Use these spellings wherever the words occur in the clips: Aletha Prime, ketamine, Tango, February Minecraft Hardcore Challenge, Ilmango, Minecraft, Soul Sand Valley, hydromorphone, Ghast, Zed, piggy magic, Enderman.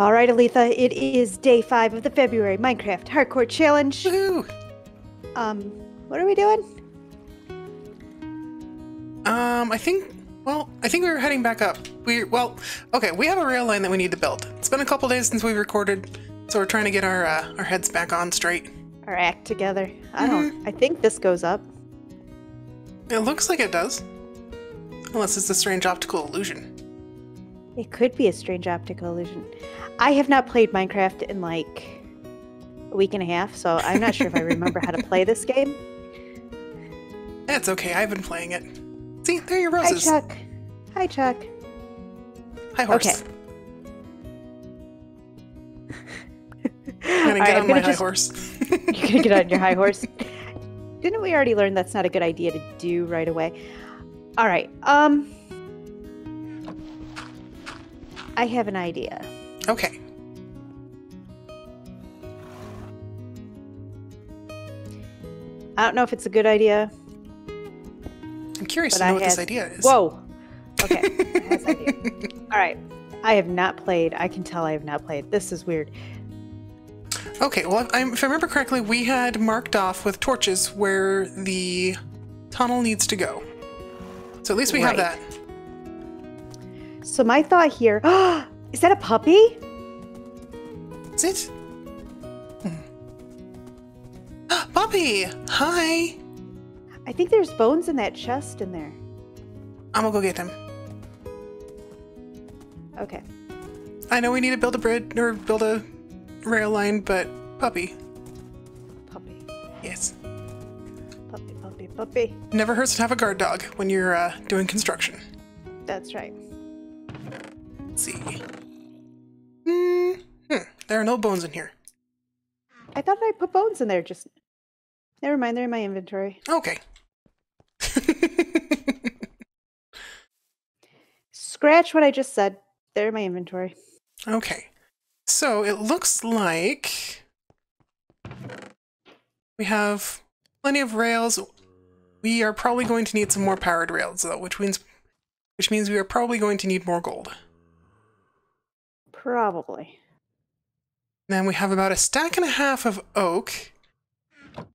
All right, Aletha, it is day 5 of the February Minecraft Hardcore Challenge. Woohoo! What are we doing? I think we were heading back up. Okay, we have a rail line that we need to build. It's been a couple days since we recorded, so we're trying to get our heads back on straight. Our act together. I think this goes up. It looks like it does. Unless it's a strange optical illusion. It could be a strange optical illusion. I have not played Minecraft in like a week and a half, so I'm not sure if I remember how to play this game. That's okay. I've been playing it. See, there are your roses. Hi, Chuck. Hi, Chuck. Hi, horse. Okay. I'm gonna get on my high horse. You're gonna get on your high horse? Didn't we already learn that's not a good idea to do right away? All right. I have an idea. Okay. I don't know if it's a good idea. I'm curious to know what this idea is. Whoa. Okay. I have this idea. All right. I have not played. I can tell I have not played. This is weird. Okay. Well, if I remember correctly, we had marked off with torches where the tunnel needs to go. So at least we have that. So my thought here, is that a puppy? Is it? Puppy! Hi! I think there's bones in that chest in there. I'm gonna go get them. Okay. I know we need to build a bridge, or build a rail line, but puppy. Puppy. Yes. Puppy, puppy, puppy. Never hurts to have a guard dog when you're doing construction. That's right. Let's see. There are no bones in here. I thought I put bones in there. Just never mind. They're in my inventory. Okay. Scratch what I just said. They're in my inventory. Okay. So it looks like we have plenty of rails. We are probably going to need some more powered rails, though, which means we are probably going to need more gold. Probably. Then we have about a stack and a half of oak.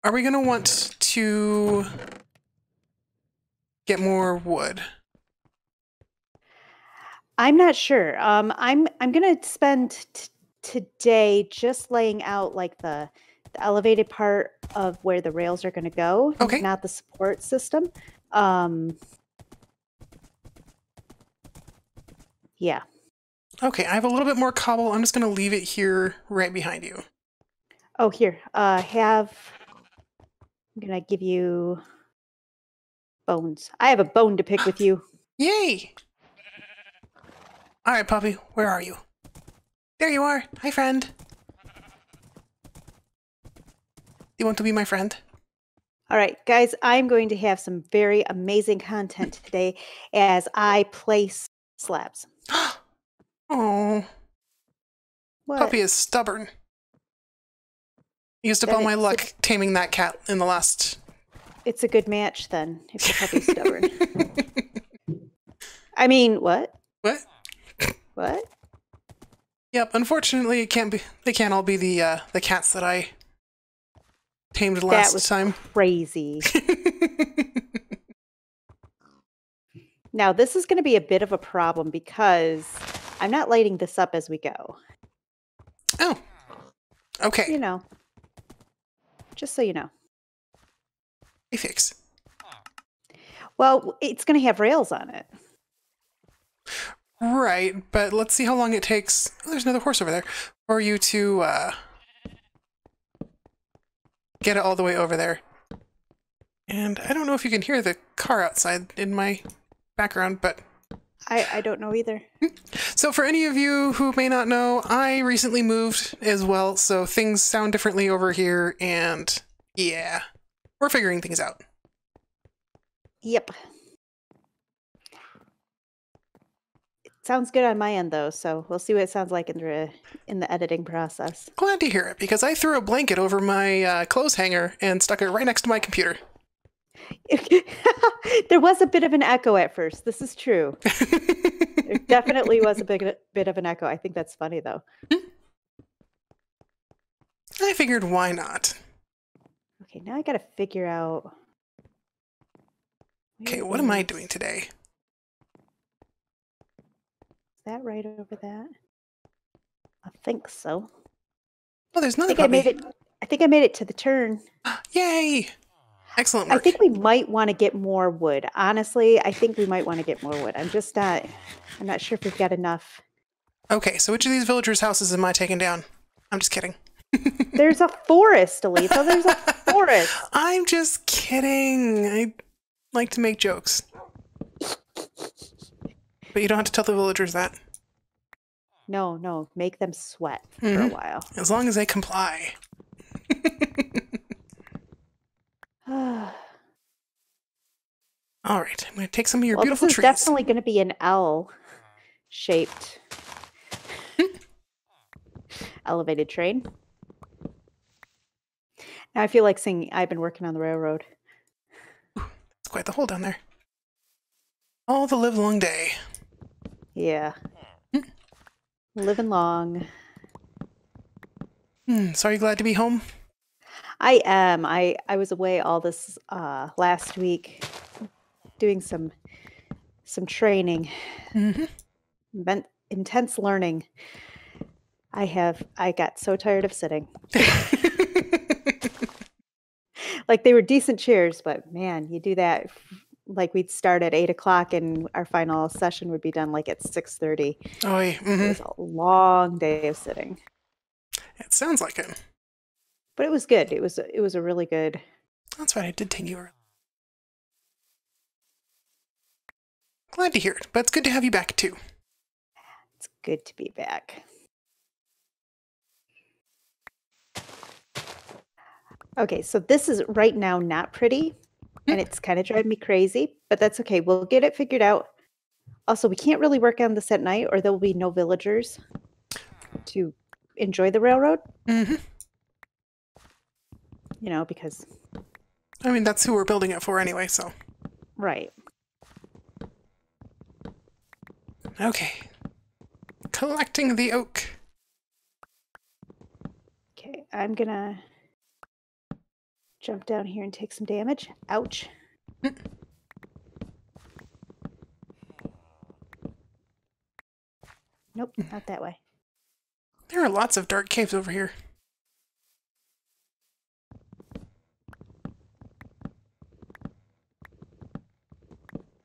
Are we going to want to get more wood? I'm not sure. I'm going to spend today just laying out like the elevated part of where the rails are going to go, okay, not the support system. Yeah. Okay, I have a little bit more cobble. I'm just going to leave it here right behind you. Oh, here. I'm going to give you bones. I have a bone to pick with you. Yay! All right, puppy, where are you? There you are. Hi, friend. You want to be my friend? All right, guys, I'm going to have some very amazing content today as I place slabs. Oh, what? Puppy is stubborn. Used up all my luck taming that cat in the last... It's a good match, then, if the puppy's stubborn. I mean, what? What? What? Yep, unfortunately, it can't be. They can't all be the cats that I tamed last time. Crazy. Now, this is going to be a bit of a problem because I'm not lighting this up as we go. Oh. Okay. You know. Just so you know. A fix. Well, it's going to have rails on it. Right, but let's see how long it takes. Oh, there's another horse over there. For you to get it all the way over there. And I don't know if you can hear the car outside in my background, but I don't know either. So for any of you who may not know, I recently moved as well, so things sound differently over here, and yeah, we're figuring things out. Yep. It sounds good on my end though, so we'll see what it sounds like in the editing process. Glad to hear it, because I threw a blanket over my clothes hanger and stuck it right next to my computer. There was a bit of an echo at first. This is true. There definitely was a bit of an echo. I think that's funny, though. I figured, why not? Okay, now I got to figure out... Okay, what am I doing today? Is that right over that? I think so. Oh, there's nothing about me. I think I made it to the turn. Yay! Excellent work. I think we might want to get more wood. Honestly, I think we might want to get more wood. I'm just not... I'm not sure if we've got enough. Okay, so which of these villagers' houses am I taking down? I'm just kidding. There's a forest, Aletha. There's a forest. I'm just kidding. I like to make jokes. But you don't have to tell the villagers that. No, no. Make them sweat for a while. As long as they comply. All right. I'm going to take some of your beautiful trees. This is definitely going to be an L-shaped elevated train. Now I feel like singing I've Been Working on the Railroad. It's quite the hole down there. All the live long day. Yeah. Living long. So are you glad to be home? I am. I was away all this last week doing some training. Intense learning. I got so tired of sitting. Like, they were decent chairs, but man, you do that. Like, we'd start at 8 o'clock, and our final session would be done like at 6:30. Oh, yeah. It was a long day of sitting. It sounds like it. But it was good. It was a really good. That's right. I did take you early. Glad to hear it, but it's good to have you back too. It's good to be back. Okay, so this is right now not pretty, and it's kind of driving me crazy, but that's okay. We'll get it figured out. Also, we can't really work on this at night, or there will be no villagers to enjoy the railroad. You know, because... I mean, that's who we're building it for anyway, so... Right. Okay. Collecting the oak. Okay, I'm gonna... jump down here and take some damage. Ouch. Nope, not that way. There are lots of dark caves over here.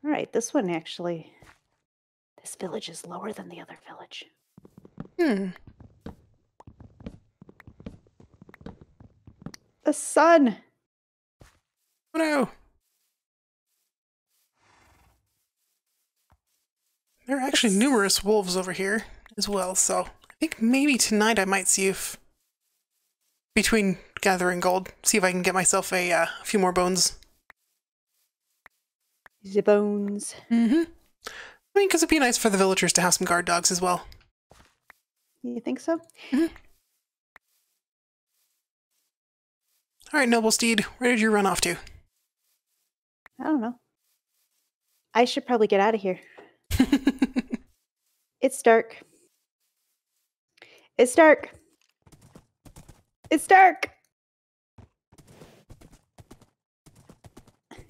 All right, this one actually... This village is lower than the other village. The sun! Oh no! There are actually numerous wolves over here as well, so I think maybe tonight I might see if, between gathering gold, see if I can get myself a few more bones. The bones. I mean, because it'd be nice for the villagers to have some guard dogs as well. You think so? All right, Noble Steed, where did you run off to? I don't know. I should probably get out of here. It's dark. It's dark. It's dark. Okay.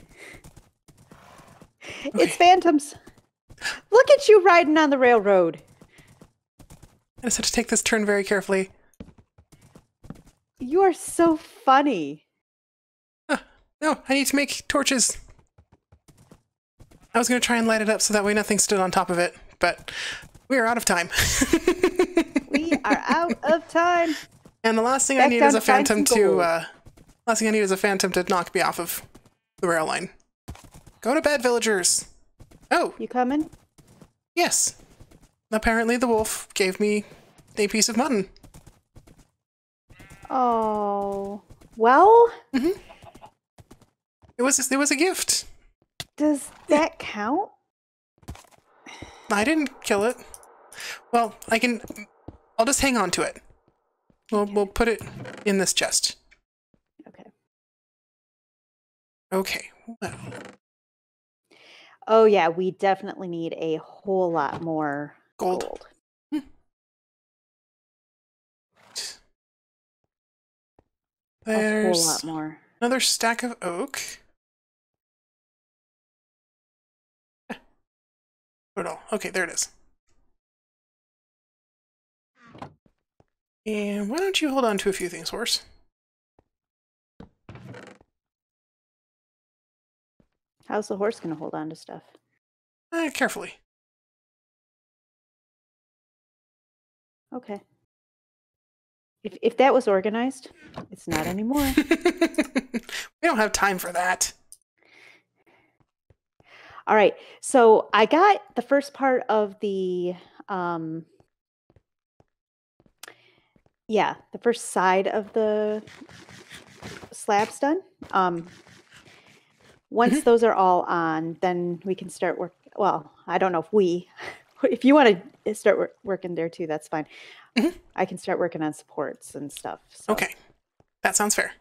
It's phantoms. Look at you riding on the railroad. I just have to take this turn very carefully. You are so funny. No, I need to make torches. I was going to try and light it up so that way nothing stood on top of it, but we are out of time. We are out of time. And the last thing I need is a phantom to... last thing I need is a phantom to knock me off of the rail line. Go to bed, villagers. Oh. You coming? Yes. Apparently the wolf gave me a piece of mutton. Oh, well, it was a gift. Does that count? I didn't kill it. Well, I'll just hang on to it. We'll put it in this chest. Okay. Okay, well, Oh yeah, we definitely need a whole lot more gold. There's a whole lot more. Another stack of oak. Okay, there it is. And why don't you hold on to a few things, horse? How's the horse going to hold on to stuff? Carefully. Okay. If that was organized, it's not anymore. We don't have time for that. All right, so I got the first part of the, the first side of the slabs done. Once those are all on, then we can start work. Well, I don't know if we, if you want to start working there too, that's fine. I can start working on supports and stuff. So. Okay, that sounds fair.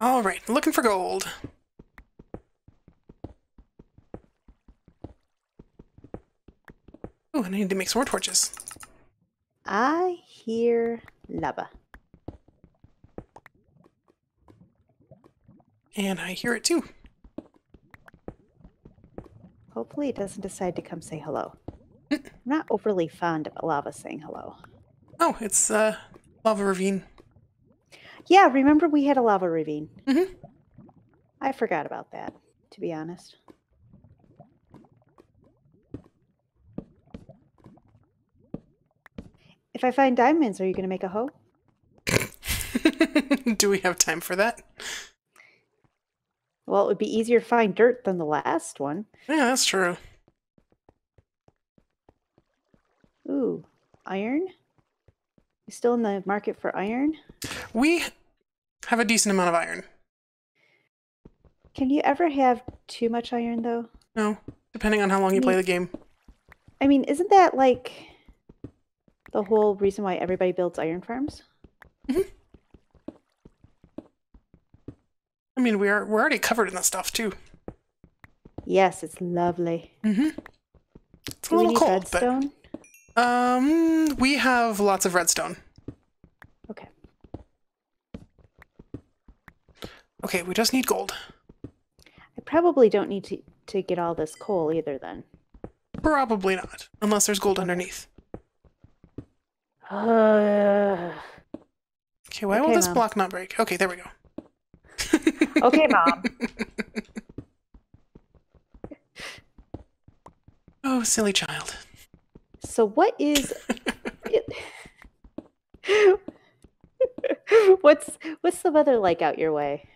All right, looking for gold. Oh, and I need to make some more torches. I hear lava. And I hear it too. Hopefully it doesn't decide to come say hello. I'm not overly fond of lava saying hello. Oh, it's a lava ravine. Yeah, remember we had a lava ravine. I forgot about that, to be honest. If I find diamonds, are you going to make a hoe? Do we have time for that? Well, it would be easier to find dirt than the last one. Yeah, that's true. Ooh, iron? You still in the market for iron? We have a decent amount of iron. Can you ever have too much iron, though? No, depending on how long you play the game. I mean, isn't that like... the whole reason why everybody builds iron farms? I mean, we're already covered in that stuff too. Yes, it's lovely. It's a little cold, redstone? But we have lots of redstone. Okay. Okay, we just need gold. I probably don't need to get all this coal either, then. Probably not, unless there's gold underneath. Okay, why will this block not break? Okay, there we go. Okay, Mom. Oh, silly child. So what is it... what's the weather like out your way?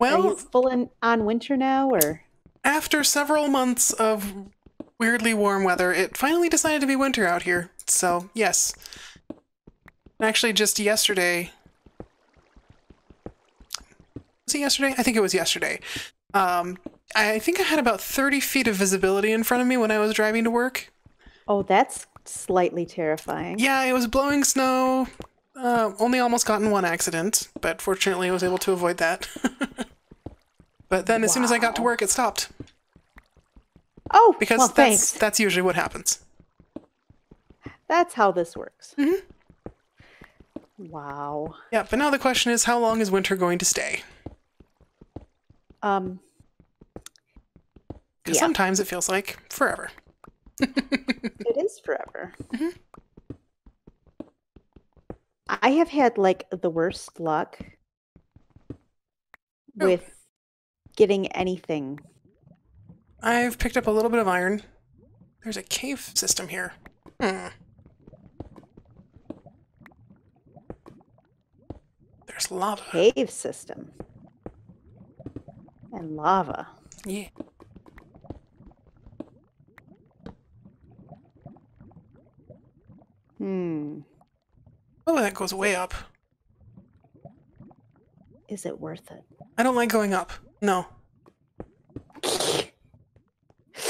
Well, are you full on winter now, or after several months of weirdly warm weather, it finally decided to be winter out here. So, yes. Actually, just yesterday... Was it yesterday? I think it was yesterday. I think I had about 30 feet of visibility in front of me when I was driving to work. Oh, that's slightly terrifying. Yeah, it was blowing snow. Only almost got in one accident, but fortunately I was able to avoid that. But then as soon as I got to work, it stopped. Oh, because well, that's usually what happens. That's how this works. Wow. Yeah, but now the question is, how long is winter going to stay? Because sometimes it feels like forever. It is forever. I have had, like, the worst luck with getting anything. I've picked up a little bit of iron. There's a cave system here. There's lava. Cave system. And lava. Yeah. Oh, that goes way up. Is it worth it? I don't like going up. No.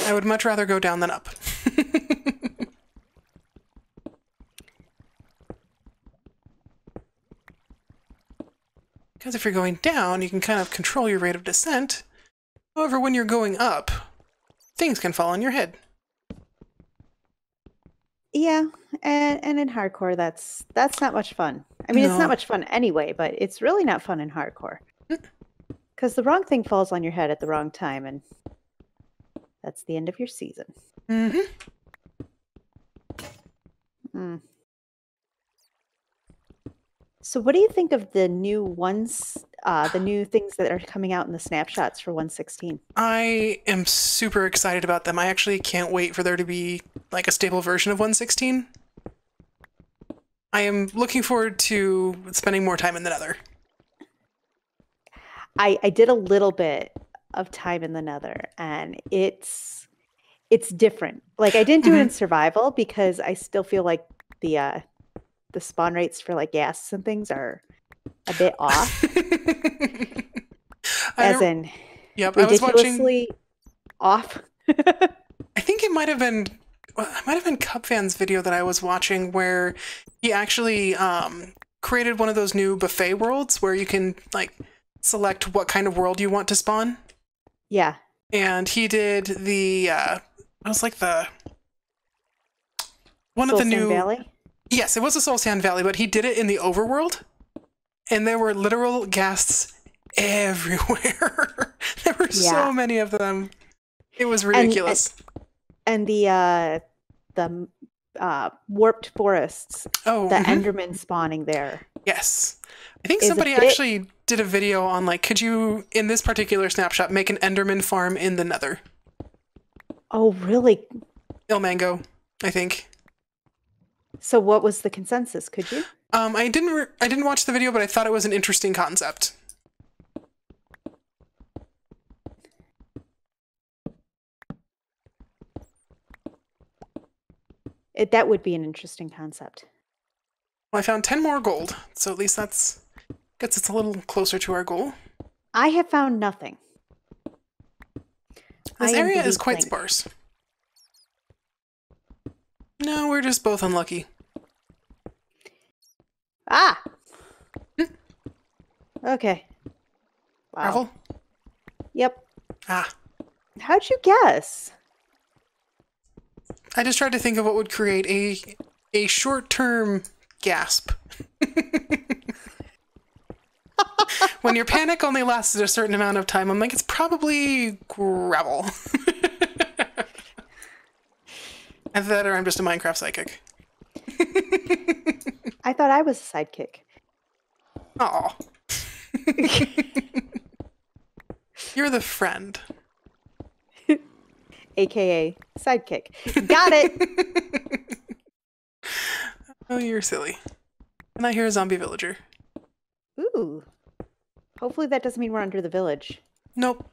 I would much rather go down than up. Because if you're going down, you can kind of control your rate of descent. However, when you're going up, things can fall on your head. Yeah, and in hardcore, that's not much fun. I mean, no. It's not much fun anyway, but it's really not fun in hardcore. Because the wrong thing falls on your head at the wrong time, and that's the end of your season. Mm-hmm. Mm. So what do you think of the new ones, the new things that are coming out in the snapshots for 1.16? I am super excited about them. I actually can't wait for there to be like a stable version of 1.16. I am looking forward to spending more time in the Nether. I did a little bit of time in the Nether, and it's different. Like, I didn't do it in survival because I still feel like the spawn rates for like gas and things are a bit off. As in, yep, ridiculously off. I think it might have been, Cupfan's video that I was watching where he actually created one of those new buffet worlds where you can like select what kind of world you want to spawn. Yeah. And he did the, it was like the, one Soul of the Sand new Valley? Yes, it was a Soul Sand Valley, but he did it in the overworld, and there were literal ghasts everywhere. There were so many of them. It was ridiculous. And the warped forests, the Enderman spawning there. Yes. I think somebody actually did a video on, like, could you, in this particular snapshot, make an Enderman farm in the Nether? Oh, really? Ilmango, I think. So what was the consensus? Could you? I didn't watch the video, but I thought it was an interesting concept. That would be an interesting concept. Well, I found 10 more gold, so at least that's gets us a little closer to our goal. I have found nothing. This area is quite sparse. No, we're just both unlucky. Ah! Mm. Okay. Wow. Gravel? Yep. Ah. How'd you guess? I just tried to think of what would create a short-term gasp. When your panic only lasted a certain amount of time, I'm like, it's probably gravel. Either that or I'm just a Minecraft psychic. I thought I was a sidekick. Aw. You're the friend. AKA sidekick. Got it! Oh, you're silly. And I hear a zombie villager. Ooh. Hopefully that doesn't mean we're under the village. Nope.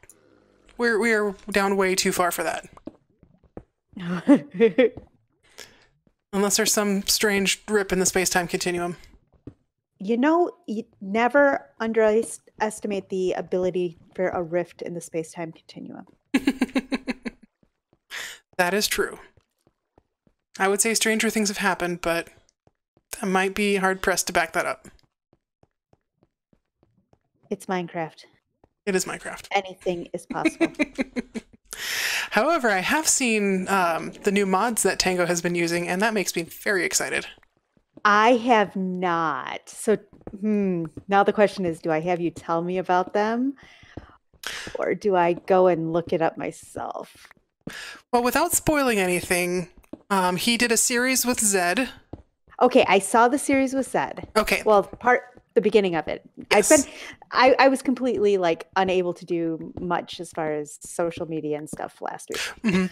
We are down way too far for that. Unless there's some strange rip in the space-time continuum. You know, you never underestimate the ability for a rift in the space-time continuum. That is true. I would say stranger things have happened, but I might be hard-pressed to back that up. It's Minecraft. It is Minecraft. Anything is possible. However, I have seen the new mods that Tango has been using, and that makes me very excited. I have not. So now the question is, do I have you tell me about them? Or do I go and look it up myself? Well, without spoiling anything, he did a series with Zed. Okay, I saw the series with Zed. Okay. Well, the beginning of it. Yes. I was completely like unable to do much as far as social media and stuff last week.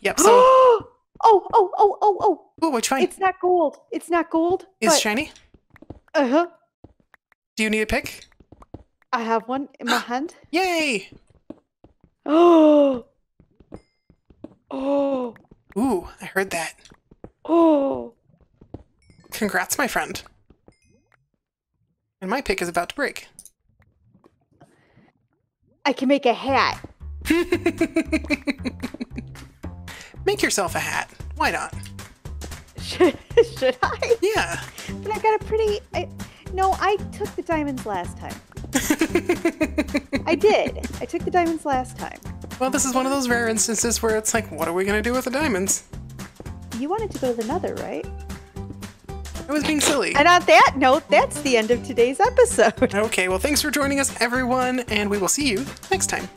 Yep. So oh, which one? It's not gold. It's not gold. It's shiny. Uh-huh. Do you need a pick? I have one in my hand. Yay. Oh. Ooh, I heard that. Oh. Congrats, my friend. And my pick is about to break. I can make a hat. Make yourself a hat. Why not? Should I? Yeah. But I got a pretty... No, I took the diamonds last time. I did. I took the diamonds last time. Well, this is one of those rare instances where it's like, what are we going to do with the diamonds? You wanted to build another, right? I was being silly. And on that note, that's the end of today's episode. Okay, well, thanks for joining us, everyone, and we will see you next time.